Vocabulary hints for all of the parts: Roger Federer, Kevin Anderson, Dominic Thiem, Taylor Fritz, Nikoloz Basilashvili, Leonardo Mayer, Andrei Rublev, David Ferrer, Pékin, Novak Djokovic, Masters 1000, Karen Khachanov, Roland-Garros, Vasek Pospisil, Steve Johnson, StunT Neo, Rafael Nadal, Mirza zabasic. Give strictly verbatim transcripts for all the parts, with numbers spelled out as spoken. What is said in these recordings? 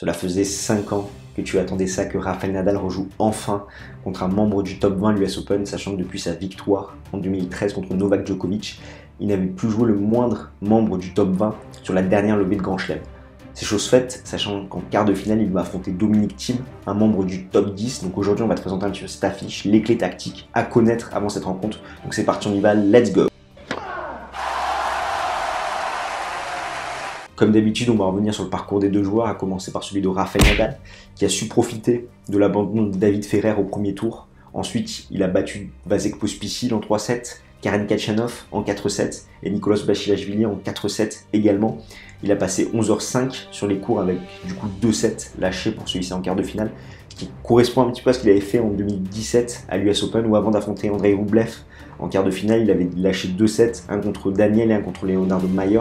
Cela faisait cinq ans que tu attendais ça, que Rafael Nadal rejoue enfin contre un membre du top vingt de l'U S Open, sachant que depuis sa victoire en deux mille treize contre Novak Djokovic, il n'avait plus joué le moindre membre du top vingt sur la dernière levée de Grand Chelem. C'est chose faite, sachant qu'en quart de finale, il va affronter Dominic Thiem, un membre du top dix. Donc aujourd'hui, on va te présenter un petit peu cette affiche, les clés tactiques à connaître avant cette rencontre. Donc c'est parti, on y va, let's go! Comme d'habitude, on va revenir sur le parcours des deux joueurs, à commencer par celui de Rafael Nadal, qui a su profiter de l'abandon de David Ferrer au premier tour. Ensuite, il a battu Vasek Pospisil en trois sets, Karen Khachanov en quatre sept et Nikoloz Basilashvili en quatre sept également. Il a passé onze heures cinq sur les cours avec du coup deux sets lâchés pour celui-ci en quart de finale, ce qui correspond un petit peu à ce qu'il avait fait en deux mille dix-sept à l'U S Open, où avant d'affronter Andrei Rublev en quart de finale, il avait lâché deux sets, un contre Daniel et un contre Leonardo Mayer.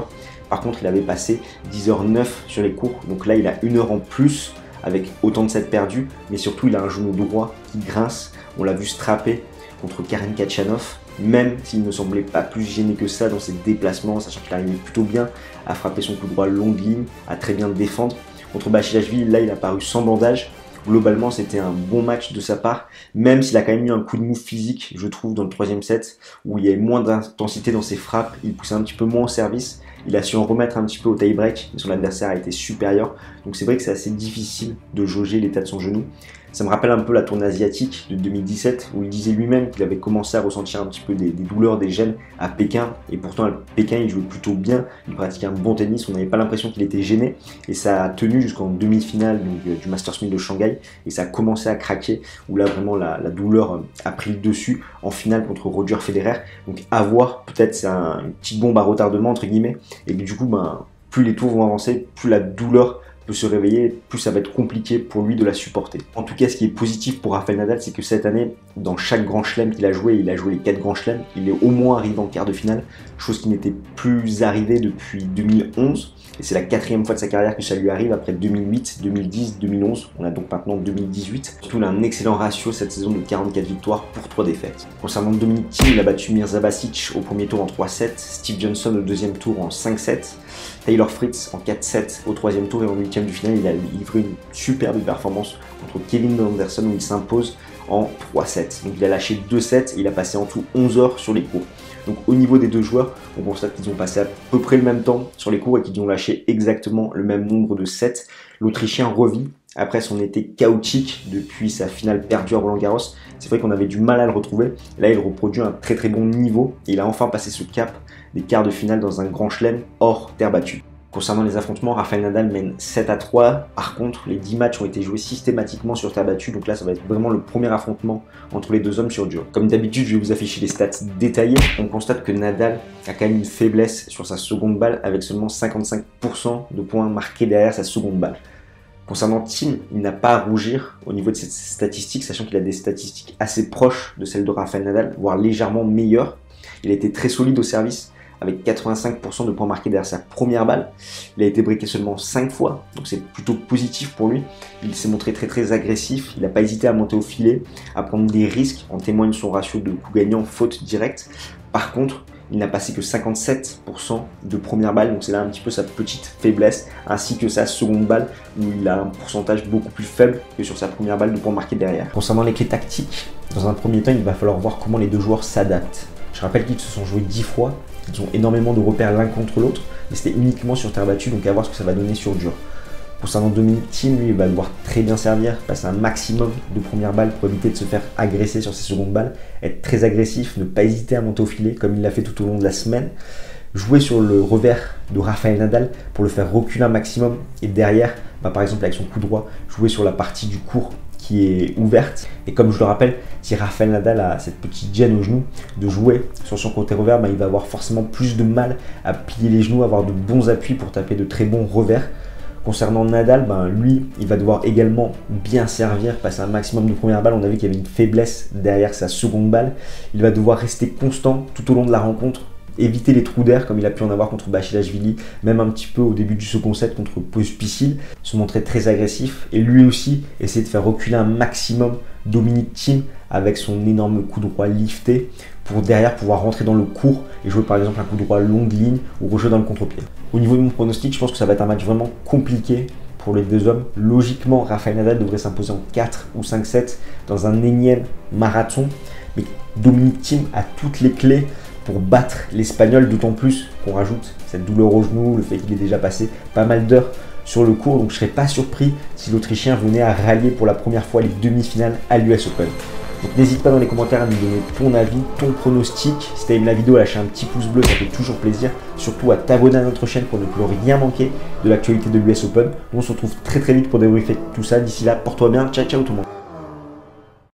Par contre, il avait passé dix heures neuf sur les cours, donc là il a une heure en plus avec autant de sets perdus, mais surtout il a un genou droit qui grince. On l'a vu strapper contre Karen Khachanov, même s'il ne semblait pas plus gêné que ça dans ses déplacements, sachant qu'il arrivait plutôt bien à frapper son coup droit longue ligne, à très bien le défendre. Contre Basilashvili, là il a paru sans bandage. Globalement, c'était un bon match de sa part, même s'il a quand même eu un coup de mou physique, je trouve, dans le troisième set, où il y avait moins d'intensité dans ses frappes, il poussait un petit peu moins en service, il a su en remettre un petit peu au tie-break, mais son adversaire a été supérieur, donc c'est vrai que c'est assez difficile de jauger l'état de son genou. Ça me rappelle un peu la tournée asiatique de deux mille dix-sept, où il disait lui-même qu'il avait commencé à ressentir un petit peu des, des douleurs, des gênes à Pékin, et pourtant à Pékin il jouait plutôt bien, il pratiquait un bon tennis, on n'avait pas l'impression qu'il était gêné, et ça a tenu jusqu'en demi-finale du Masters mille de Shanghai, et ça a commencé à craquer, où là vraiment la, la douleur a pris le dessus en finale contre Roger Federer. Donc à voir, peut-être c'est un, une petite bombe à retardement entre guillemets, et du coup ben, plus les tours vont avancer, plus la douleur peut se réveiller, plus ça va être compliqué pour lui de la supporter. En tout cas, ce qui est positif pour Rafael Nadal, c'est que cette année, dans chaque grand chelem qu'il a joué, il a joué les quatre grands chelems, il est au moins arrivé en quart de finale, chose qui n'était plus arrivée depuis deux mille onze, et c'est la quatrième fois de sa carrière que ça lui arrive, après deux mille huit, deux mille dix, deux mille onze, on a donc maintenant deux mille dix-huit. Surtout, il a un excellent ratio cette saison de quarante-quatre victoires pour trois défaites. Concernant Dominic Thiem, il a battu Mirza zabasic au premier tour en trois sept, Steve Johnson au deuxième tour en cinq sept, Taylor Fritz en quatre sept au troisième tour, et en huitième du final, il a livré une superbe performance contre Kevin Anderson où il s'impose en trois sept. Donc il a lâché deux sets et il a passé en tout onze heures sur les cours. Donc au niveau des deux joueurs, on constate qu'ils ont passé à peu près le même temps sur les cours et qu'ils ont lâché exactement le même nombre de sets. L'Autrichien revit après son été chaotique depuis sa finale perdue à Roland-Garros. C'est vrai qu'on avait du mal à le retrouver. Là, il reproduit un très très bon niveau et il a enfin passé ce cap des quarts de finale dans un grand chelem hors terre battue. Concernant les affrontements, Rafael Nadal mène sept à trois, par contre les dix matchs ont été joués systématiquement sur terre battue, donc là ça va être vraiment le premier affrontement entre les deux hommes sur dur. Comme d'habitude, je vais vous afficher les stats détaillées. On constate que Nadal a quand même une faiblesse sur sa seconde balle, avec seulement cinquante-cinq pour cent de points marqués derrière sa seconde balle. Concernant Thiem, il n'a pas à rougir au niveau de ses statistiques, sachant qu'il a des statistiques assez proches de celles de Rafael Nadal, voire légèrement meilleures. Il a été très solide au service, avec quatre-vingt-cinq pour cent de points marqués derrière sa première balle. Il a été briqué seulement cinq fois, donc c'est plutôt positif pour lui. Il s'est montré très très agressif, il n'a pas hésité à monter au filet, à prendre des risques, en témoigne son ratio de coups gagnants faute directe. Par contre, il n'a passé que cinquante-sept pour cent de première balle, donc c'est là un petit peu sa petite faiblesse, ainsi que sa seconde balle, où il a un pourcentage beaucoup plus faible que sur sa première balle de points marqués derrière. Concernant les clés tactiques, dans un premier temps, il va falloir voir comment les deux joueurs s'adaptent. Je rappelle qu'ils se sont joués dix fois, ils ont énormément de repères l'un contre l'autre, mais c'était uniquement sur terre battue, donc à voir ce que ça va donner sur dur. Concernant Dominic Thiem, lui, il va devoir très bien servir, passer un maximum de premières balles pour éviter de se faire agresser sur ses secondes balles, être très agressif, ne pas hésiter à monter au filet comme il l'a fait tout au long de la semaine, jouer sur le revers de Rafael Nadal pour le faire reculer un maximum, et derrière, bah, par exemple avec son coup droit, jouer sur la partie du court qui est ouverte. Et comme je le rappelle, si Rafael Nadal a cette petite gêne au genou de jouer sur son côté revers, bah, il va avoir forcément plus de mal à plier les genoux, avoir de bons appuis pour taper de très bons revers. Concernant Nadal, bah, lui, il va devoir également bien servir, passer un maximum de première balle. On a vu qu'il y avait une faiblesse derrière sa seconde balle. Il va devoir rester constant tout au long de la rencontre, éviter les trous d'air comme il a pu en avoir contre Basilashvili, même un petit peu au début du second set contre Pospisil, se montrer très agressif et lui aussi essayer de faire reculer un maximum Dominic Thiem avec son énorme coup droit lifté pour derrière pouvoir rentrer dans le court et jouer par exemple un coup droit longue ligne ou rejouer dans le contre-pied. Au niveau de mon pronostic, je pense que ça va être un match vraiment compliqué pour les deux hommes. Logiquement, Rafael Nadal devrait s'imposer en quatre ou cinq sets dans un énième marathon. Mais Dominic Thiem a toutes les clés pour battre l'Espagnol, d'autant plus qu'on rajoute cette douleur au genou, le fait qu'il ait déjà passé pas mal d'heures sur le court. Donc je ne serais pas surpris si l'Autrichien venait à rallier pour la première fois les demi-finales à l'U S Open. Donc n'hésite pas dans les commentaires à nous donner ton avis, ton pronostic. Si tu as aimé la vidéo, lâche un petit pouce bleu, ça fait toujours plaisir. Surtout à t'abonner à notre chaîne pour ne plus rien manquer de l'actualité de l'U S Open. On se retrouve très très vite pour débriefer tout ça. D'ici là, porte-toi bien. Ciao, ciao tout le monde.